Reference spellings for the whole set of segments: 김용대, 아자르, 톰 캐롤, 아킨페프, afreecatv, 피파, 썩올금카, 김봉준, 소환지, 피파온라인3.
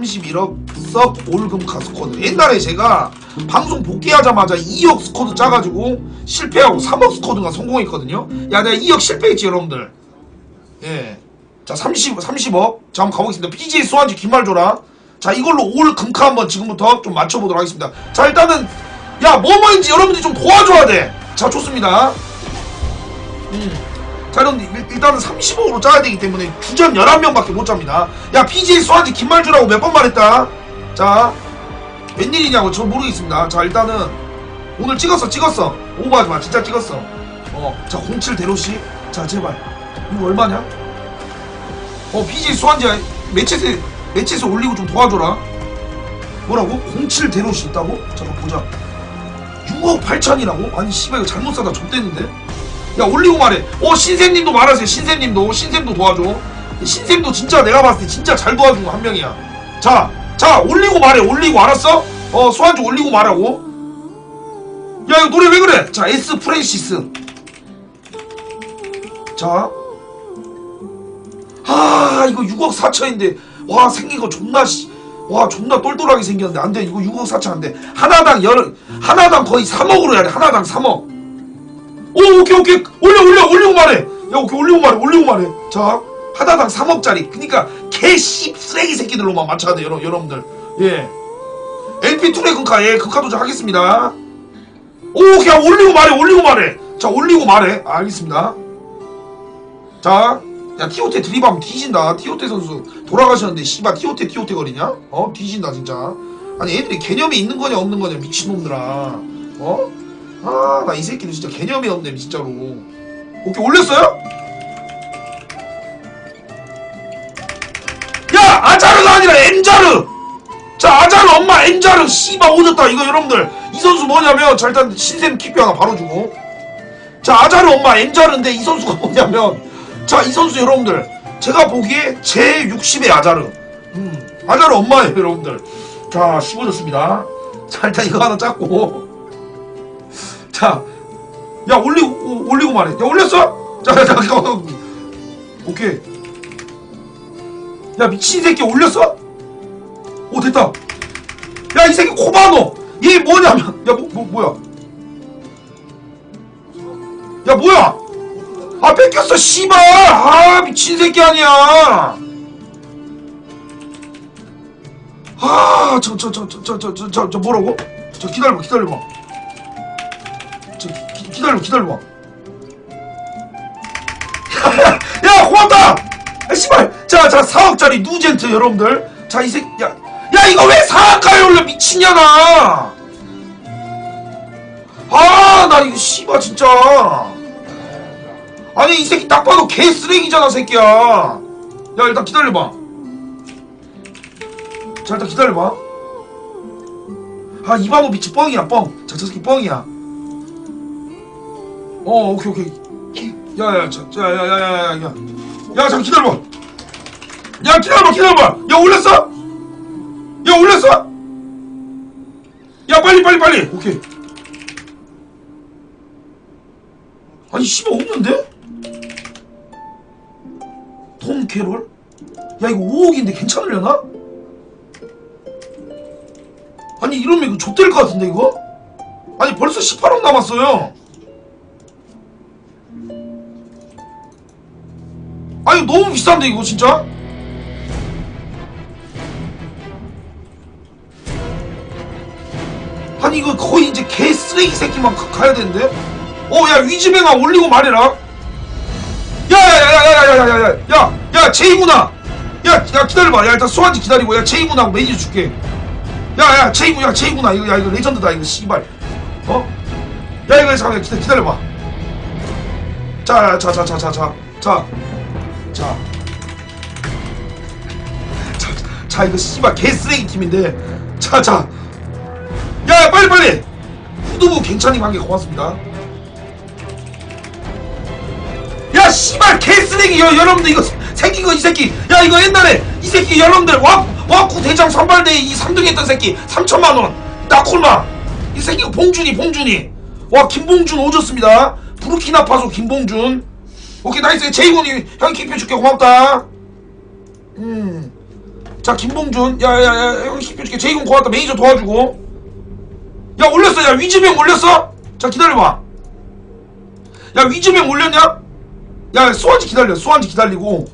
31억 썩 올금카 스쿼드. 옛날에 제가 방송 복귀하자마자 2억 스쿼드 짜가지고 실패하고 3억 스쿼드가 성공했거든요. 야, 내가 2억 실패했지 여러분들. 예. 자, 30억. 자, 한번 가보겠습니다. BJ 소환지 김말조라. 자, 이걸로 올 금카 한번 지금부터 좀 맞춰보도록 하겠습니다. 자, 일단은 야, 뭐뭐인지 여러분들이 좀 도와줘야 돼. 자, 좋습니다. 자, 여러분들 일단은 30억으로 짜야 되기 때문에 주전 11명밖에 못 짭니다. 야, BJ 소환지 김말조라고 몇 번 말했다. 자, 웬일이냐고 저 모르겠습니다. 자, 일단은 오늘 찍었어. 오버하지마, 진짜 찍었어. 자, 07 대로씨. 자, 제발. 이거 얼마냐? BJ 소환지야. 매체에서 올리고 좀 도와줘라. 뭐라고? 07 대로씨 있다고? 잠깐 보자. 6억 8천이라고? 아니 씨발, 이거 잘못 사다 좆됐는데. 야, 올리고 말해. 신샘님도 말하세요. 신샘도 도와줘. 신샘도 진짜 내가 봤을 때 진짜 잘 도와준 거 한 명이야. 자, 올리고 말해. 올리고, 알았어? 소환주 올리고 말하고. 야, 이거 노래 왜 그래? 자, S 프랜시스. 자, 아, 이거 6억 4천인데 와, 생긴 거 존나 와, 존나 똘똘하게 생겼는데 안 돼. 이거 6억 4천 안 돼. 하나당 거의 3억으로 해야 돼. 하나당 3억. 오, 오케이. 올리고 말해. 야, 오케이, 올리고 말해. 자, 하나당 3억짜리. 그니까, 개씨, 쓰레기 새끼들로만 맞춰야 돼, 여러분들. 예. LP 투레 금카, 예, 금카 도착하겠습니다. 오, 오케이, 올리고 말해. 자, 올리고 말해. 알겠습니다. 자, 야, 티오테 드리밤 뒤진다. 티오테 선수 돌아가셨는데, 씨발, 티오테 거리냐? 뒤진다, 진짜. 아니, 애들이 개념이 있는 거냐, 없는 거냐, 미친놈들아. 아, 나 이 새끼는 진짜 개념이 없네, 진짜로. 오케이, 올렸어요? 야! 아자르가 아니라 엔자르! 자, 아자르 엄마 엔자르! 씨발, 오졌다. 이거 여러분들, 이 선수 뭐냐면, 자, 일단 신샘 키피 하나 바로 주고. 자, 아자르 엄마 엔자르인데, 이 선수가 뭐냐면, 자, 이 선수 여러분들, 제가 보기에 제60의 아자르. 아자르 엄마예요, 여러분들. 자, 씹어졌습니다. 자, 일단 이거 하나 짰고. 자, 야, 올리고 말해. 야, 올렸어? 자, 오케이. 야, 미친 새끼 올렸어? 오, 됐다. 야, 이 새끼 코바노. 얘 뭐냐면, 야, 뭐야? 아, 뺏겼어, 씨발. 아, 미친 새끼 아니야. 아, 저 뭐라고? 저 기다려봐. 기다려봐. 야, 고맙다! 아, 씨발! 자, 4억짜리 누젠트, 여러분들. 자, 이 새끼, 야, 이거 왜 4억까지 올려? 미치냐, 나! 아, 나 이거, 씨발, 진짜. 아니, 이 새끼 딱 봐도 개 쓰레기잖아, 새끼야. 야, 일단 기다려봐. 자, 일단 기다려봐. 아, 이바노 미치 뻥이야, 뻥. 자, 저 새끼 뻥이야. 오케이. 야. 야, 잠깐 기다려봐. 야, 기다려봐. 야, 올렸어? 야, 빨리. 오케이. 아니, 씨발, 없는데? 톰 캐롤? 야, 이거 5억인데 괜찮으려나? 아니, 이러면 이거 좆될 것 같은데, 이거? 아니, 벌써 18억 남았어요. 아, 이거 너무 비싼데, 이거 진짜? 아니, 이거 거의 이제 개 쓰레기 새끼만 가야 되는데? 야, 위즈뱅아, 올리고 말해라. 야, 제이구나. 야, 기다려봐. 야, 일단 소환지 기다리고. 야, 제이구나 하고 메이지 줄게. 제이구나. 이거 레전드다, 이거, 씨발. 야, 이거, 잠깐, 기다려봐. 자, 이거 씨발 개쓰레기 팀인데. 야, 빨리. 후두부 괜찮은 관계 고맙습니다. 야, 씨발 개쓰레기. 여러분들 이거 생긴 거 이 새끼. 야, 이거 옛날에 이 새끼 여러분들 와쿠 대장 선발대회 3등 했던 새끼 3천만원 나콜마 이 새끼. 봉준이 와, 김봉준 오졌습니다. 부르키나파소 김봉준. 오케이, 나이스. 제이군이 형 킵해줄게. 고맙다. 자 김봉준 야야야 형이 시켜줄게. 제이군 고맙다. 매니저 도와주고. 야 올렸어. 야 위즈명 올렸어. 자 기다려봐. 야 위즈명 올렸냐. 야 수완지 기다려. 수완지 기다리고.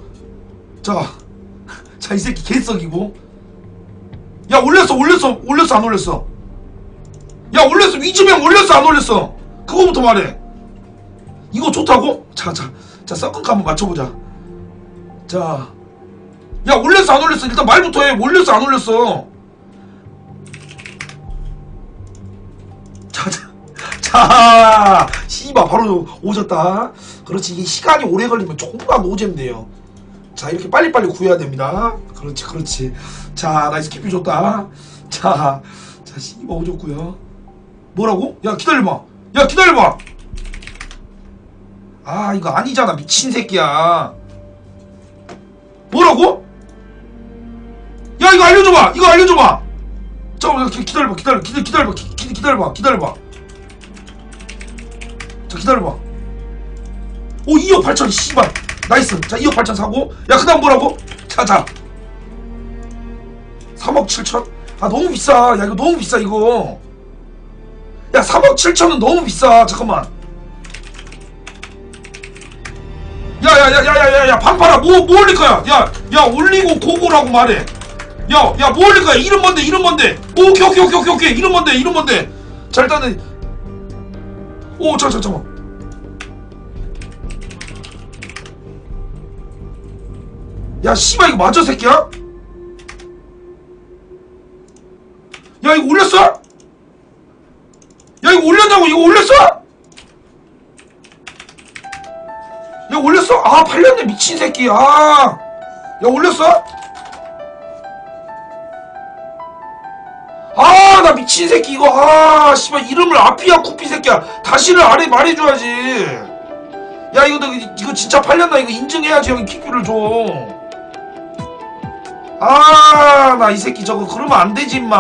자 이 새끼 개썩이고. 야 올렸어 올렸어 올렸어 안 올렸어. 야 올렸어. 위즈명 올렸어 안 올렸어. 그거부터 말해. 이거 좋다고? 자 섞은가 한번 맞춰보자. 자 야 올렸어 안 올렸어. 일단 말부터 해. 올렸어 안 올렸어. 자 씨바 바로 오졌다. 그렇지. 이게 시간이 오래 걸리면 조금만 오잼돼요. 자 이렇게 빨리빨리 구해야 됩니다. 그렇지 그렇지. 자 나이스 킵이 줬다. 자 씨바 오졌구요. 뭐라고? 야 기다려봐. 야 기다려봐. 아 이거 아니잖아 미친 새끼야. 뭐라고? 야 이거 알려줘봐. 이거 알려줘봐. 잠깐만 기다려봐. 기다려봐. 자 기다려봐. 오 2억 8천 씨발 나이스. 자 2억 8천 사고. 야 그다음 뭐라고? 자 3억 7천? 아 너무 비싸. 야 이거 너무 비싸 이거. 야 3억 7천은 너무 비싸. 잠깐만. 야야야야야야 반팔아 뭐 올릴거야. 야 올리고 고고라고 말해. 야 뭐 올릴거야. 이름 뭔데. 오케이 이름 뭔데. 자 일단은 오 잠깐만. 야 씨발 이거 맞아 새끼야? 야 이거 올렸어? 야 이거 올렸냐고. 이거 올렸어? 야 올렸어? 아 팔렸네 미친 새끼. 아 야 올렸어? 아 나 미친 새끼 이거. 아 씨발 이름을 앞이야 쿠피 새끼야. 다시를 아래 말해줘야지. 야 이거 진짜 팔렸나. 이거 인증해야지 형이 킥뷰를 줘. 아 나 이 새끼 저거 그러면 안 되지 인마.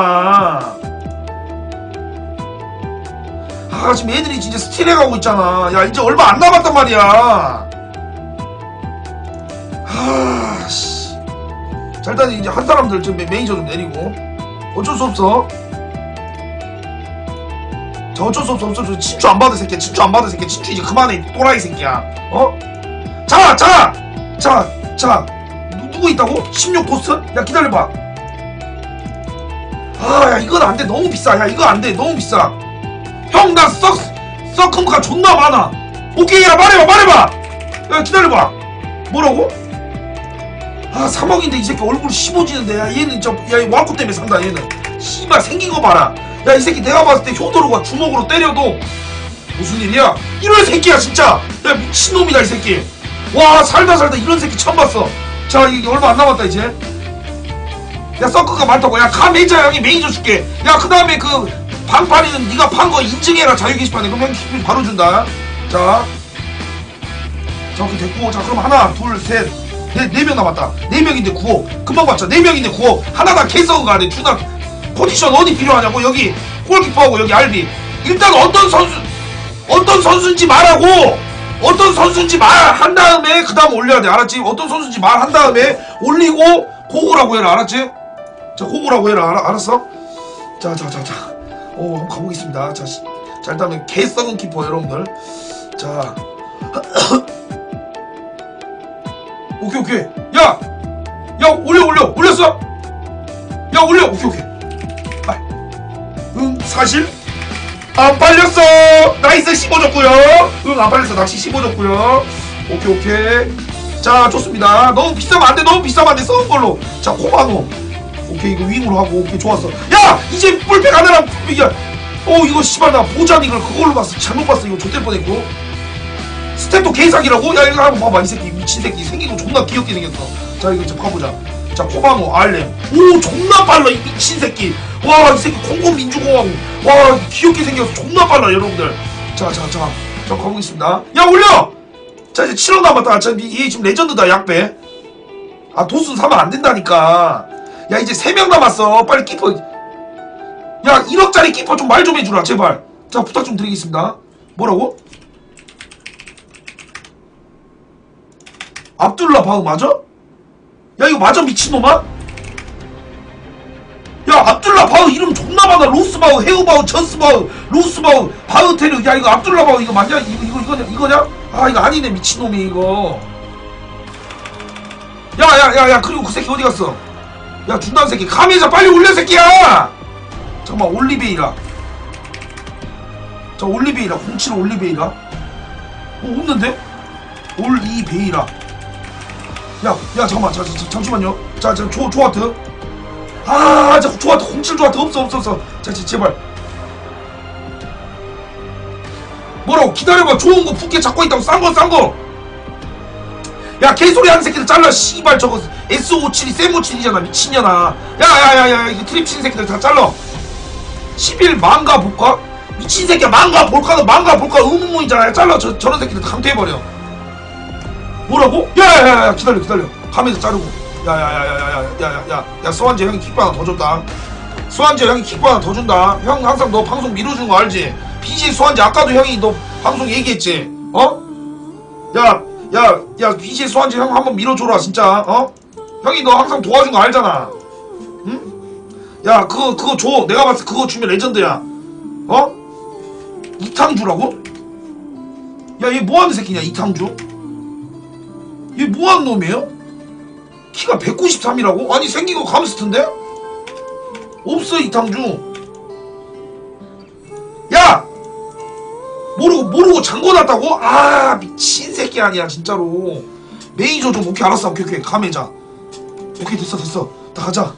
아 지금 애들이 진짜 스틸해 가고 있잖아. 야 이제 얼마 안 남았단 말이야. 하씨. 자 일단 이제 한 사람들 좀 매니저 좀 내리고. 어쩔 수 없어. 친추 안 받을 새끼야. 친추 이제 그만해 또라이 새끼야. 어? 자 누구 있다고? 16코스? 야 기다려봐. 아 야 이건 안돼 너무 비싸. 야 이거 안돼 너무 비싸. 형 나 썩은가 존나 많아. 오케이 야 말해봐. 야 기다려봐. 뭐라고? 아 3억인데 이 새끼 얼굴 15지는데. 야 얘는 야 왕코 때문에 산다 얘는. 씨발 생긴 거 봐라. 야 이 새끼 내가 봤을 때 효도로가 주먹으로 때려도 무슨 일이야? 이런 새끼야 진짜. 야 미친놈이다 이 새끼. 와 살다 이런 새끼 처음 봤어. 자 이게 얼마 안 남았다 이제. 야 서크가 많다고. 야 가 매니저 형이 매니저 줄게. 야 그 다음에 그 반팔이는 네가 판 거 인증해라 자유 게시판에. 그럼 형이 바로 준다. 자 그렇게 됐고. 자 그럼 하나 둘 셋 네 명 남았다. 4명인데 9억 금방 봤자. 4명인데 9억 하나다 케이스가 안에 주나. 포지션 어디 필요하냐고. 여기 골키퍼하고 여기 알비. 일단 어떤 선수인지 말하고. 어떤 선수인지 말한 다음에 그 다음 올려야 돼. 알았지? 어떤 선수인지 말한 다음에 올리고 고고라고 해라. 알았지? 자 고고라고 해라. 알았어? 자 한번 가보겠습니다. 자 일단은 개썩은 키퍼 여러분들. 자 오케이. 야 올렸어? 야 올려. 오케이. 응 사실 안 팔렸어. 나이스 15줬고요. 응 안 팔렸어. 낚시 15줬고요. 오케이. 자 좋습니다. 너무 비싸면 안돼. 썩은 걸로. 자 코바노. 오케이 이거 윙으로 하고. 오케이 좋았어. 야 이제 뿔팩 하나랑 뿔팩이야. 오 이거 씨발 나 보잔 이걸 그걸로 봤어. 잘못 봤어. 이거 좆될 뻔했고. 스텝도 개사기라고? 야 이거 한번 봐봐. 이 새끼 미친 새끼 생긴 거 존나 귀엽게 생겼어. 자 이거 좀 가보자. 자 코바노 알렘. 오 존나 빨라 이 미친 새끼. 와 이 새끼 콩고민주공화국. 와 귀엽게 생겨서 존나 빨라 여러분들. 자 가보겠습니다. 야 올려. 자 이제 7억 남았다. 얘 지금 레전드다. 약배. 아 도순 사면 안 된다니까. 야 이제 3명 남았어. 빨리 키퍼. 야 1억짜리 키퍼 좀 말 좀 해주라 제발. 자 부탁 좀 드리겠습니다. 뭐라고? 압둘라 바흐 맞아? 야 이거 맞아 미친놈아? 야 압둘라 바흐 이름 존나 많아. 로스바흐, 헤우바흐, 저스바흐, 로스바흐, 바흐테르. 야 이거 압둘라 바흐 이거 맞냐? 이거냐? 아 이거 아니네 미친놈이 이거. 야 그리고 그 새끼 어디갔어? 야 중단 새끼 감이자 빨리 올려 새끼야. 잠깐만 올리베이라. 자 올리베이라 07 올리베이라. 없는데? 올리베이라. 야 잠깐만 잠시만요. 자 조아트. 아 자 조아트 07 조아트 없어. 자 제발. 뭐라고 기다려봐. 좋은 거 푸게 잡고 있다고. 싼 거. 야 개소리 하는 새끼들 잘라 씨발. 저거 S57이 쌤57이잖아 미친년아. 야야야야 이거 트립 치는 새끼들 다 잘라. 11 망가 볼까? 미친 새끼야 망가 볼까 의문문이잖아. 잘라 저런 새끼들 강퇴해버려. 뭐라고? 야야야야 기다려 가면서 자르고. 야야야야야야야야 소환제 형이 킥바 하나 더 줬다. 소환제 형이 킥바 하나 더 준다. 형 항상 너 방송 미뤄주는 거 알지? BJ 소환제 아까도 형이 너 방송 얘기했지? 어? 야 BJ 소환제 형 한번 밀어줘라 진짜. 어? 형이 너 항상 도와준 거 알잖아. 응? 야 그거 줘. 내가 봤을 때 그거 주면 레전드야. 어? 이탕주라고? 야 얘 뭐하는 새끼냐 이탕주? 얘 뭐하는 놈이에요? 키가 193이라고? 아니 생긴 거 감스트인데? 없어 이탕주. 야! 모르고 잠궈놨다고? 아 미친 새끼 아니야 진짜로. 매니저 좀 오케이 알았어. 오케이 감해자. 오케이 됐어 다 가자.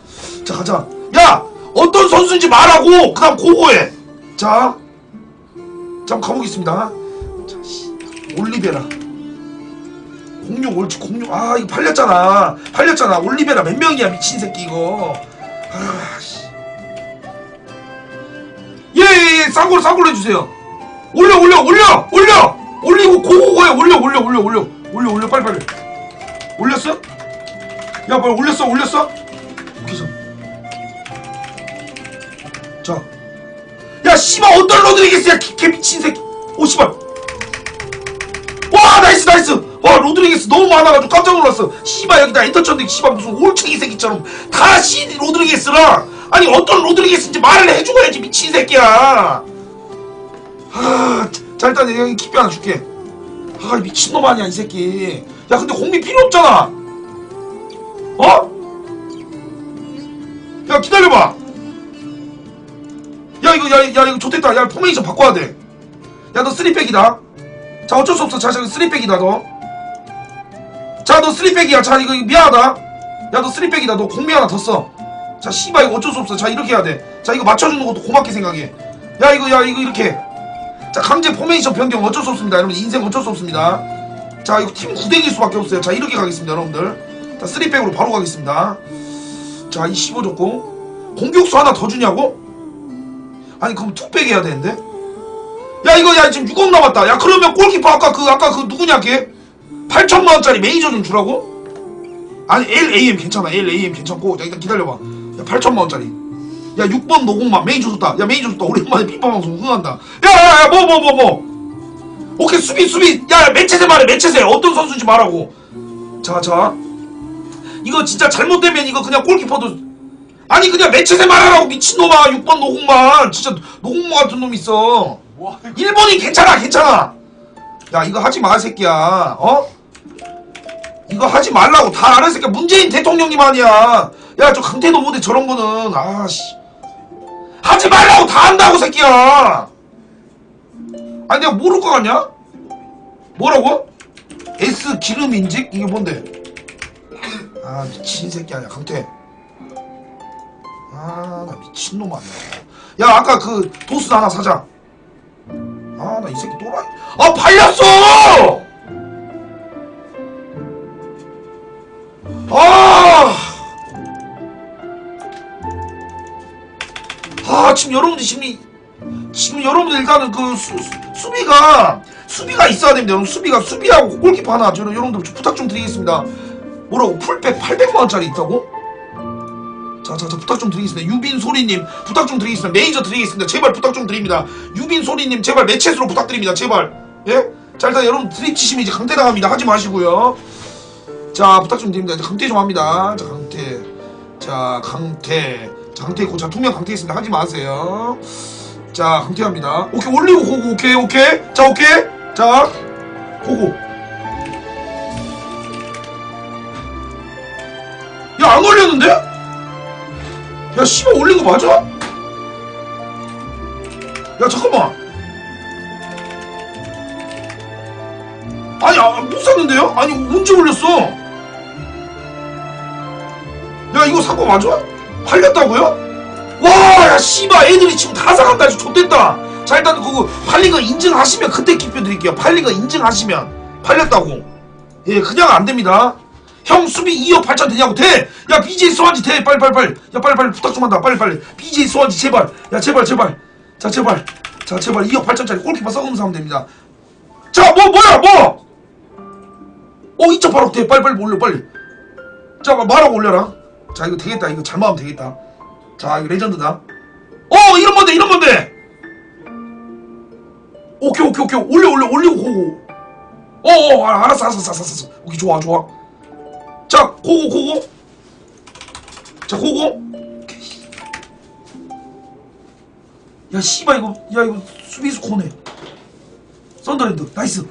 자 가자. 야! 어떤 선수인지 말하고 그 다음 고고해. 자 잠깐 가보겠습니다. 자, 올리베라 06 옳지 06. 아 이거 팔렸잖아. 올리베라 몇 명이야 미친 새끼 이거. 아씨 예예예 싼걸로 해주세요. 올려 올리고 고고고해. 올려 빨리 올렸어? 야 뭐야 올렸어? 자 야 씨발 어떤 로드리게스야 개미친 새끼. 오 씨발 와 나이스 와 로드리게스 너무 많아가지고 깜짝 놀랐어. 씨발 여기 다 엔터쳤는데 씨발 무슨 올챙이 새끼처럼 다 씨 로드리게스라. 아니 어떤 로드리게스인지 말을 해주고야지 미친 새끼야. 자 일단 여기 키피 하나 줄게. 아 미친놈 아니야 이 새끼. 야 근데 공비 필요 없잖아. 어? 야 기다려봐. 야 이거 좋댔다. 야 포메이션 바꿔야 돼. 야 너 3백이다. 자 어쩔 수 없어. 자 3백이다 너. 자 너 3백이야. 자 이거 미안하다. 야 너 3백이다. 너 공미 하나 더 써. 자 씨발 이거 어쩔 수 없어. 자 이렇게 해야 돼. 자 이거 맞춰주는 것도 고맙게 생각해. 야 이거 이렇게. 자 강제 포메이션 변경 어쩔 수 없습니다 여러분. 인생 어쩔 수 없습니다. 자 이거 팀 구댕일 수밖에 없어요. 자 이렇게 가겠습니다 여러분들. 자 3백으로 바로 가겠습니다. 자 이 15 줬고 공격수 하나 더 주냐고? 아니 그럼 투백 해야 되는데? 야 이거 야 지금 6억 남았다. 야 그러면 골키퍼 아까 그 누구냐 걔? 8천만원짜리 매니저 좀 주라고? 아니 LAM 괜찮아. LAM 괜찮고. 야 일단 기다려봐. 야 8천만원짜리 야 6번 노공만 매니저 줬다. 야 매니저 줬다. 오랜만에 피파방송 흥한다. 야야야 뭐 오케이 수비 야 매체세 말해. 매체세 어떤 선수인지 말하고. 자 이거 진짜 잘못되면 이거 그냥 골키퍼도 아니 그냥 매체세 말하라고 미친놈아. 6번 노공만 진짜 노공모 같은 놈 있어. 1번이 괜찮아. 야 이거 하지마 새끼야. 어? 이거 하지 말라고 다 알아 새끼야. 문재인 대통령님 아니야. 야 저 강태도 못해 저런 거는. 아씨 하지 말라고 다 한다고 새끼야. 아니 내가 모를 거 같냐? 뭐라고? S 기름 인증? 이게 뭔데? 아 미친 새끼 아니야 강태. 아 나 미친놈 아니야. 야 아까 그 도스 하나 사자. 아 나 이 새끼 또라이. 아 팔렸어. 아 지금 여러분들 지금 여러분들 일단은 그 수비가 있어야 됩니다 여러분. 수비하고 골키퍼 하나 저는 여러분들 좀 부탁 좀 드리겠습니다. 뭐라고 풀백 800만원짜리 있다고? 자, 부탁 좀 드리겠습니다. 유빈소리님 부탁 좀 드리겠습니다. 매니저 드리겠습니다. 제발 부탁 좀 드립니다. 유빈소리님 제발 매체수로 부탁드립니다. 제발. 예? 자 일단 여러분 드립 치시면 이제 강퇴당합니다. 하지 마시고요. 자 부탁 좀 드립니다. 이제 강퇴 좀 합니다. 자 강퇴. 자, 강퇴 있고, 자, 통영 강퇴 있습니다. 하지 마세요. 자, 강퇴합니다. 오케이, 올리고 고고, 오케이, 오케이. 자, 오케이. 자, 고고. 야, 안 올렸는데? 야, 씨발, 올린 거 맞아? 야, 잠깐만. 아니, 아, 못 샀는데요? 아니, 언제 올렸어? 야, 이거 산 거 맞아? 팔렸다고요? 와, 야, 씨발, 애들이 지금 다 사간다. 아주 좆됐다. 자, 일단 그거 팔린 거 인증하시면 그때 기표 드릴게요. 팔린 거 인증하시면. 팔렸다고. 예, 그냥 안 됩니다. 형, 수비 2억 8천 되냐고? 돼! 야, BJ 소환지 돼! 빨리빨리빨리. 야, 빨리빨리 부탁 좀 한다. 빨리빨리. BJ 소환지 제발. 야, 제발, 제발. 자, 제발. 자, 제발. 2억 8천짜리 골키퍼 썩으면서 하면 됩니다. 자, 뭐야, 뭐! 어, 2.8억 돼. 빨리빨리 올려, 빨리. 자, 말하고 올려라. 자, 이거 되겠다. 이거 잘 마음 되겠다. 자, 이거 레전드다. 어, 이런 건데, 이런 건데. 오케이, 오케이, 오케이. 올려, 올려, 올리고 고고. 어, 알았어, 알았어, 알았어. 오케이, 좋아, 좋아. 자, 고고, 고고. 자, 고고. 야, 씨발, 이거, 야, 이거 수비수 코네. 썬더랜드, 나이스.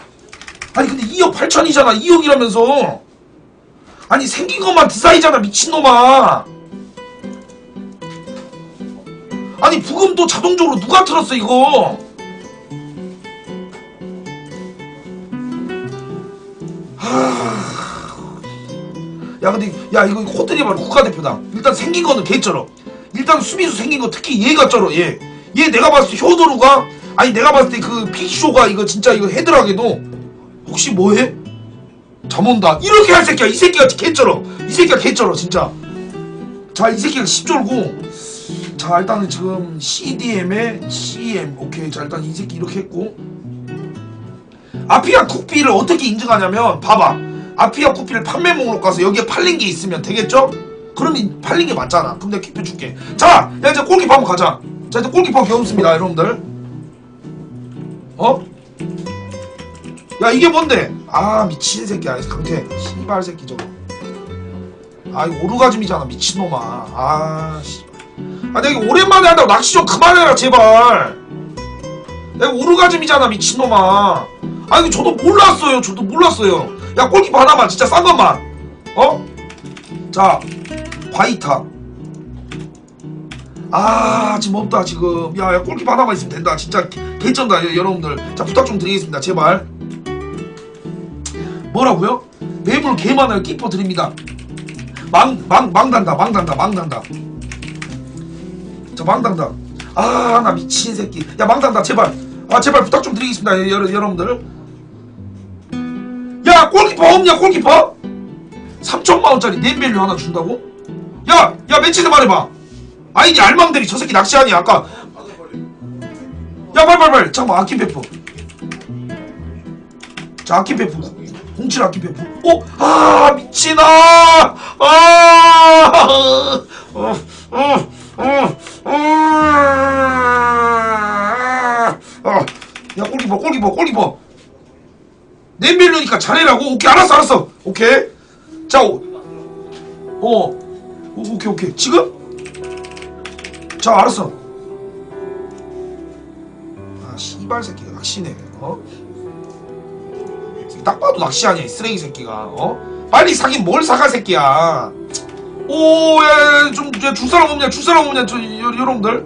아니, 근데 2억 8천이잖아. 2억이라면서. 아니, 생긴 것만 드사이잖아, 미친놈아. 아니, 부금도 자동적으로 누가 틀었어, 이거? 하... 야, 근데, 야, 이거 코트리 바로 국가대표다. 일단 생긴 거는 개쩔어. 일단 수비수 생긴 거, 특히 얘가 쩔어, 얘. 얘 내가 봤을 때 효도루가, 아니, 내가 봤을 때 그 픽쇼가 이거 진짜 이거 헤드락에도, 혹시 뭐해? 잠 온다. 이렇게 할 새끼야. 이 새끼가 개쩔어. 이 새끼가 개쩔어, 진짜. 자, 이 새끼가 10졸고. 자, 일단은 지금 CDM에 CM. 오케이. 자, 일단 이 새끼 이렇게 했고. 아피아 쿠피를 어떻게 인증하냐면, 봐봐. 아피아 쿠피를 판매 목록 가서 여기에 팔린 게 있으면 되겠죠? 그러면 팔린 게 맞잖아. 그럼 내가 기표 줄게. 자, 야, 이제 골키퍼 한번 가자. 자, 이제 골키퍼 겨우습니다, 여러분들. 어? 야, 이게 뭔데? 아, 미친 새끼야. 강태. 씨발 새끼 저거. 아, 이거 오르가즘이잖아. 미친놈아. 아, 씨발. 아, 내가 이거 오랜만에 한다고 낚시 좀 그만해라, 제발. 내가 오르가즘이잖아, 미친놈아. 아, 이거 저도 몰랐어요. 저도 몰랐어요. 야, 골키퍼 하나만. 진짜 싼 것만. 어? 자, 바이타. 아, 지금 없다, 지금. 야, 야, 골키퍼 하나만 있으면 된다. 진짜 개쩐다, 여러분들. 자, 부탁 좀 드리겠습니다, 제발. 뭐라고요? 매물 개 많아요. 키퍼 드립니다. 망단다. 자, 망단다. 아, 나 미친 새끼. 야, 망단다, 제발. 아, 제발 부탁 좀 드리겠습니다, 여러분들. 야, 골키퍼 없냐, 골키퍼? 3천만원짜리 넷밸류 하나 준다고? 야, 야, 매치드 말해봐. 아이디 알망대리 저 새끼 낚시하니, 아까. 야, 빨빨빨. 잠깐만, 아킨페프. 자, 아킨페프. 07 아키페프. 오! 아, 미친아! 아! 야, 골키퍼. 넷밀루니까 잘해라고. 오케이, 알았어. 오케이. 자, 오케이. 지금? 자, 알았어. 아, 씨발 새끼가 낚시네. 어? 딱 봐도 낚시 아니야, 이 쓰레기 새끼가. 어? 빨리 사긴 뭘 사가, 새끼야. 오, 야, 좀, 야, 줄 사람 없냐, 여러분들.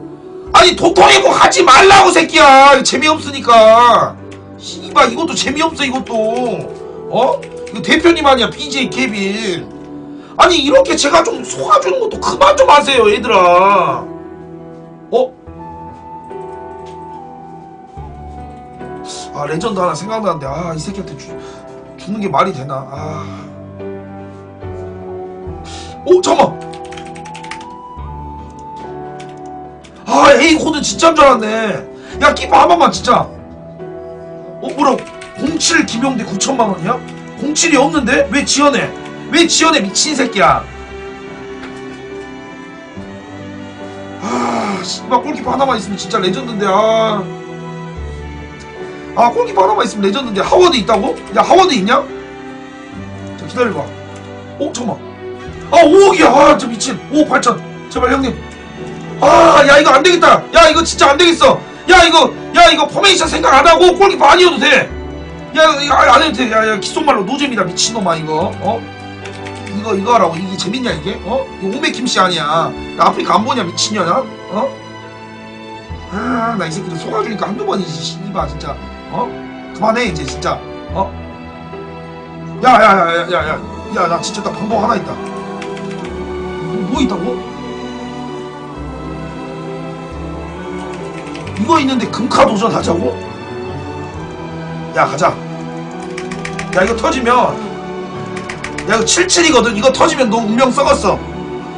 아니, 도토리고 하지 말라고, 새끼야. 재미없으니까. 씨발, 이것도 재미없어, 이것도. 어? 이거 대표님 아니야, BJ 케빈. 아니, 이렇게 제가 좀 속아주는 것도 그만 좀 하세요, 얘들아. 어? 아, 레전드 하나 생각나는데, 아, 이 새끼한테 주는 게 말이 되나? 아. 오, 잠깐만. 아, 에이, 코드 진짜인 줄 알았네. 야, 키퍼 한 번만, 진짜. 어, 뭐라고? 07 김용대 9천만원이야? 07이 없는데? 왜 지연해? 왜 지연해, 미친 새끼야. 아, 씨발, 골키퍼 하나만 있으면 진짜 레전드인데, 아. 아, 골키퍼 하나만 있으면 레전드인데. 하워드 있다고? 야, 하워드 있냐? 자, 기다려봐. 오, 잠깐만. 아, 5억이야! 아, 저 미친. 5억 8천. 제발, 형님. 아, 야, 이거 안 되겠다. 야, 이거 진짜 안 되겠어. 야, 이거 포메이션 생각 안 하고 골키퍼 아니어도 돼. 야, 이거 안 해도 돼. 야, 기속말로 노잼이다. 미친놈아, 이거. 어? 이거 하라고. 이게 재밌냐, 이게? 어? 이거 오메 김씨 아니야. 야, 아프리카 안 보냐, 미친년아? 어? 아, 나 이 새끼들 속아주니까 한두 번이지, 씨발, 진짜. 어? 그만해, 이제, 진짜. 어? 야, 나 진짜 딱 방법 하나 있다. 뭐 있다고? 이거 있는데 금카 도전하자고? 야, 가자. 야, 이거 터지면, 야, 이거 77이거든. 이거 터지면 너 운명 썩었어.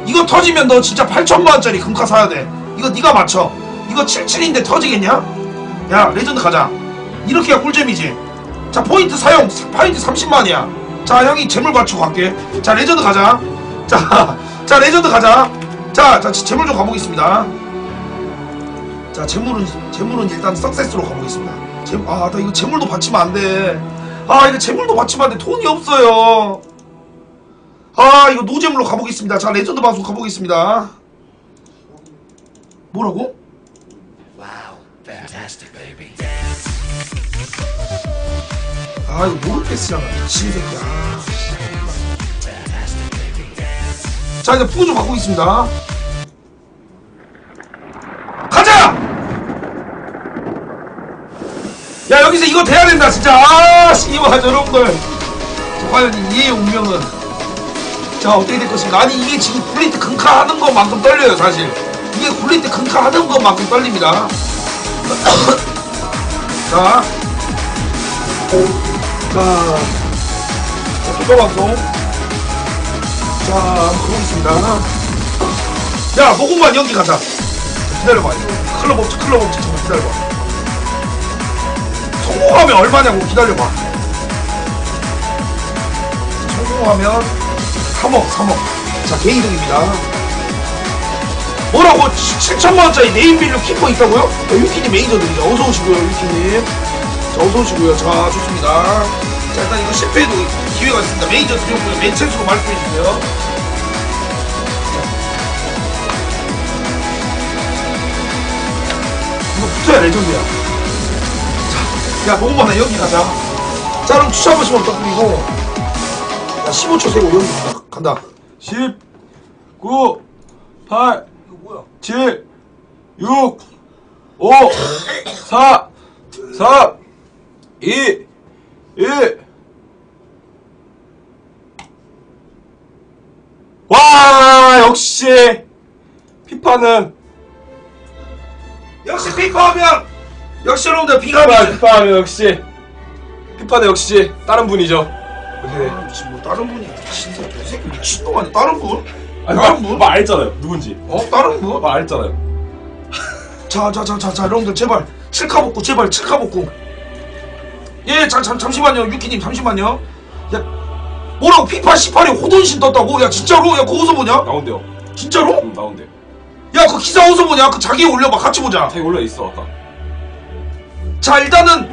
이거 터지면 너 진짜 8,000만원짜리 금카 사야 돼. 이거 네가 맞춰. 이거 77인데 터지겠냐? 야, 레전드 가자. 이렇게 야 꿀잼이지. 자, 포인트 사용. 포인트 30만이야. 자, 형이 재물 맞추고 갈게. 자, 레전드 가자. 자, 레전드 가자. 자, 재물 좀 가보겠습니다. 자, 재물은 일단 석세스로 가보겠습니다. 아, 나 이거 재물도 받치면 안 돼. 아, 이거 재물도 받치면 안 돼. 돈이 없어요. 아, 이거 노재물로 가보겠습니다. 자, 레전드 방송 가보겠습니다. 뭐라고? 아, 이거 모르겠으잖아. 미친 새끼야. 자, 이제 푸조 바꾸겠습니다. 가자! 야, 여기서 이거 돼야 된다, 진짜. 아, 씨발, 여러분들. 저 과연 이의 운명은. 자, 어떻게 될 것인가. 아니, 이게 지금 굴릴 때 금카 하는 것만큼 떨려요, 사실. 이게 굴릴 때 금카 하는 것만큼 떨립니다. 자. 자, 피파방송. 자, 한번 보겠습니다. 야, 모공만 연기 가자. 기다려봐. 클럽 없지. 잠깐 기다려봐. 성공하면 얼마냐고 기다려봐. 성공하면 3억. 자, 개이득입니다. 뭐라고? 7,000만원짜리 네임빌로 키퍼 있다고요? 야, 유키님 매니저들이죠. 어서오시고요, 유키님. 자, 어서오시고요. 자, 좋습니다. 자, 일단 이거 실패해도 기회가 있습니다. 매니저 수용구요. 맨 최초로 말씀해주세요. 붙어야 레전드야. 자, 야, 모금받아. 여기 가자. 자, 그럼 추천 한 번씩 부탁드리고. 야, 15초 세고 여기 간다. 10 9 8 7 6 5 4 3 2 1 와, 역시 피파는 역시 피파하면 역시 여러분들 피파하면 역시 피파는 역시 다른 분이죠. 네. 아, 지금 뭐 다른 분이 진짜 새끼 미친놈 아니야. 다른 분? 아니, 다른 분? 막 알잖아요 누군지. 어? 다른 분? 막 알잖아요. 자, 여러분들 제발 7카 복구, 제발 7카 복구. 예, 잠시만요 유키님, 잠시만요. 야, 뭐라고 피파 18에 호돈신 떴다고? 야, 진짜로? 야, 그거 어디서 보냐? 나온대요. 진짜로? 나온대. 야, 그 기사 어디서 보냐? 그 자기 올려봐. 같이 보자. 자기 올려있어. 왔다. 자, 일단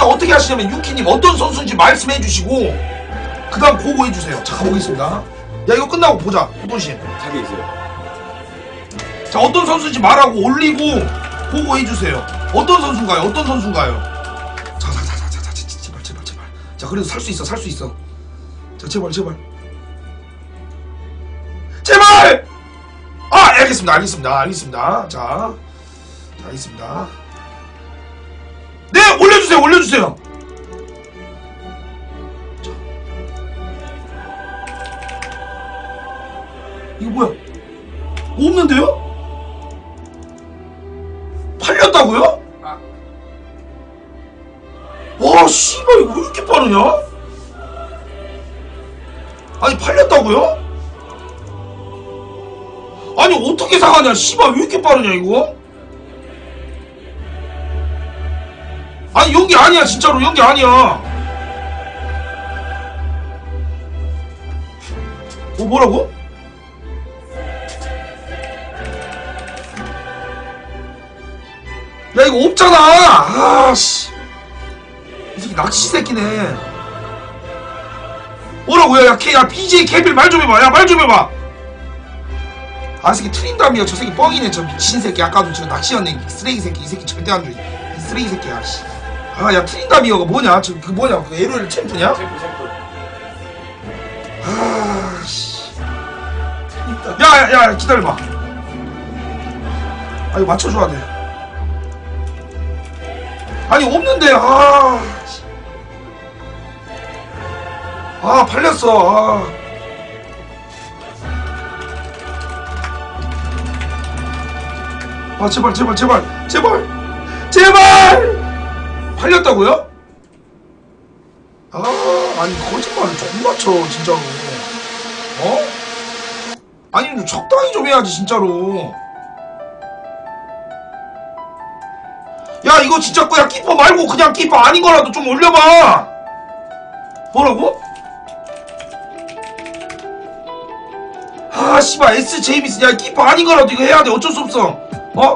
어떻게 하시냐면 유키님 어떤 선수인지 말씀해주시고 그 다음 보고 해주세요. 자, 가보겠습니다. 야, 이거 끝나고 보자. 호돈신 자기 있어요. 자, 어떤 선수인지 말하고 올리고 보고 해주세요. 어떤 선수인가요? 자, 제발. 자, 그래도 살 수 있어. 자, 제발! 아, 알겠습니다. 자, 알겠습니다. 네, 올려주세요. 자. 이거 뭐야? 뭐 없는데요? 팔렸다고요? 아. 와, 씨발, 이거 왜 이렇게 빠르냐? 아니, 팔렸다고요? 아니, 어떻게 사가냐, 씨발, 왜 이렇게 빠르냐, 이거? 아니, 연기 아니야, 진짜로, 연기 아니야. 어, 뭐라고? 야, 이거 없잖아! 아, 씨. 이 새끼 낚시 새끼네. 뭐라고, 야, BJ 캐빌 말 좀 해봐. 아, 새끼 트린다미야. 저 새끼 뻥이네. 저 미친 새끼. 아까도 저 낚시였네. 쓰레기 새끼. 이 새끼 절대 안 줘. 이 쓰레기 새끼야. 아, 야, 트린다미어가 뭐냐? 저, 그 뭐냐? 그 에로엘 챔프냐? 챔프. 아, 씨. 야, 기다려봐. 아, 이거 맞춰줘야 돼. 아니, 없는데, 아. 아, 팔렸어, 아. 아, 제발 팔렸다고요? 아, 아니 거짓말을 존나 쳐 진짜로. 어? 아니 좀 적당히 좀 해야지 진짜로. 야, 이거 진짜 거야. 키퍼 말고 그냥 키퍼 아닌 거라도 좀 올려봐. 뭐라고? 아, 씨발 S 제이미스. 야, 키퍼 아닌 거라도 이거 해야 돼. 어쩔 수 없어. 어?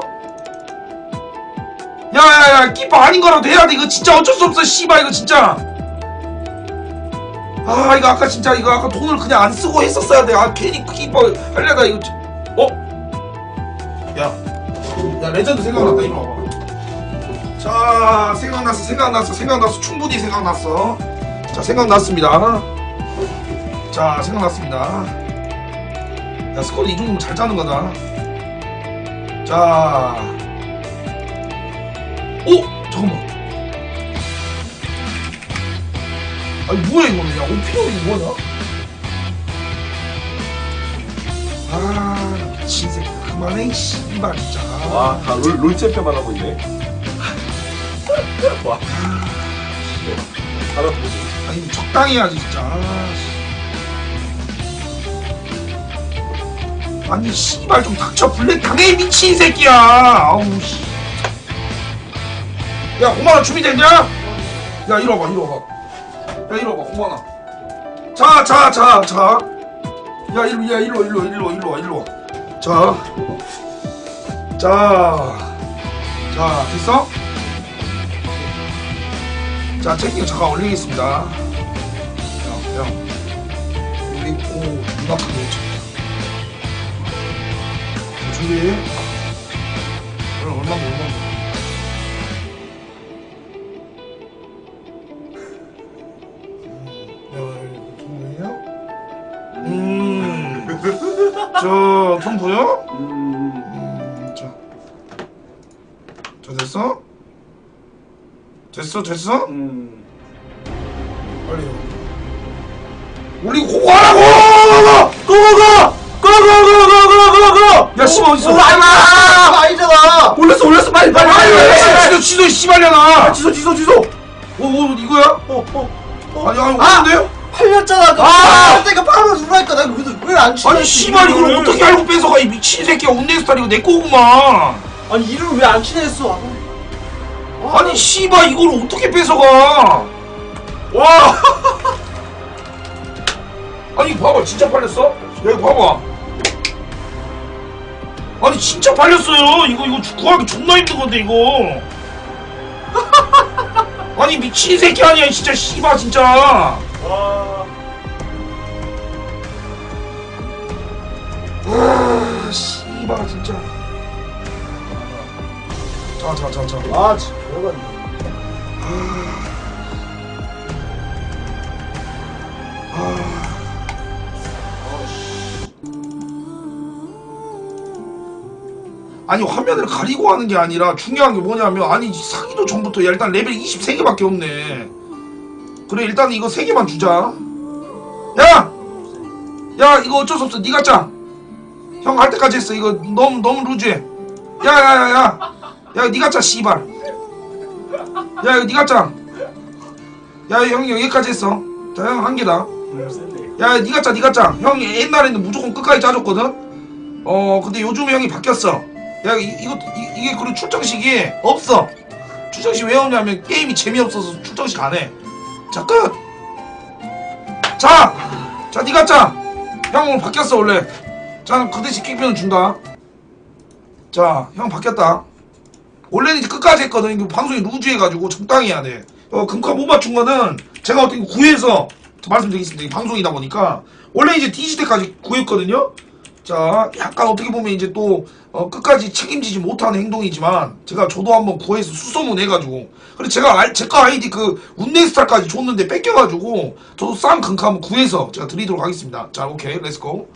야야야, 키퍼 아닌 거라도 해야 돼. 이거 진짜 어쩔 수 없어. 씨발 이거 진짜. 아, 이거 아까 진짜 이거 아까 돈을 그냥 안 쓰고 했었어야 돼. 아, 괜히 키퍼 하려다 이거. 어? 야, 레전드 생각났다. 이리 와봐. 자, 생각났어. 충분히 생각났어. 자, 생각났습니다. 자, 생각났습니다. 야, 스쿼드 이 정도면 잘 짜는 거다. 자, 오! 잠깐만. 아니, 뭐야, 이거는. 야, 오피오, 이거 뭐냐? 아, 미친 새끼. 그만해, 씨발, 진짜. 와, 다 롤챔피언만 하고 있네. 와. 알았어. 아니, 적당히 해야지, 진짜. 아니, 씨발 좀 닥쳐. 블랙 당해 미친 새끼야. 아우, 씨. 야, 5만원 준비됐냐? 야, 이리 와봐 고만아. 자. 야, 일로 와. 자, 됐어? 자, 체킹 잠깐 올리겠습니다. 야. 올리고, 이만큼 되겠죠. 준비. 그럼 얼마고. 저 돈 보여? 저 됐어? 됐어? 빨리 올리고 고고 하라고! 고고! 야, 씨발 어딨어? 아니잖아. 올렸어. 빨리. 아유, 지소 씨발려나. 지소. 오, 이거야? 어. 아니, 없는데요? 팔렸잖아. 아, 내가 바로 누라니까 나 그래도 왜 안 치냐? 아니, 씨발 이걸 어떻게 알고 뺏어가, 이 미친 새끼야. 온네스타일 이거 내 거구만. 아니, 이를 왜 안 치냈어? 아니, 씨발 이걸 어떻게 뺏어가? 와. 아니, 봐봐, 진짜 팔렸어? 여기 봐봐. 아니, 진짜 팔렸어요. 이거 구하기 존나 힘든 건데 이거. 아니, 미친 새끼 아니야 진짜. 씨발 진짜. 와. 아, 씨발 진짜. 자. 아, 진짜 열받네. 아니, 화면을 가리고 하는 게 아니라 중요한 게 뭐냐면, 아니, 사기도 전부터, 야, 일단 레벨이 23개밖에 없네. 그래, 일단 이거 3개만 주자. 야, 이거 어쩔 수 없어. 니가 짜. 형 할 때까지 했어. 이거 너무 루즈해. 야, 니가 짜, 씨발. 야, 이거 니가 짜. 야, 형이 여기까지 했어. 자, 형 한 개다. 야, 니가 짜. 형 옛날에는 무조건 끝까지 짜줬거든. 근데 요즘 형이 바뀌었어. 야, 이게 그리고 출정식이 없어. 출정식 왜 없냐면 게임이 재미없어서 출정식 안 해. 자, 끝! 자, 니가 짜! 형 오늘 바뀌었어, 원래. 자, 그 대신 킥비는 준다. 자, 형 바뀌었다. 원래는 이제 끝까지 했거든. 이거 방송이 루즈해가지고 적당히 해야 돼. 금값 못 맞춘 거는 제가 어떻게 구해서 말씀드리겠습니다. 방송이다 보니까. 원래 이제 디지털까지 구했거든요? 자, 약간 어떻게 보면 이제 또 끝까지 책임지지 못하는 행동이지만 제가 저도 한번 구해서 수소문 해가지고, 그래서 제가 제거 아이디 그 운네스타까지 줬는데 뺏겨가지고 저도 싼 금카 한번 구해서 제가 드리도록 하겠습니다. 자, 오케이, 렛츠고.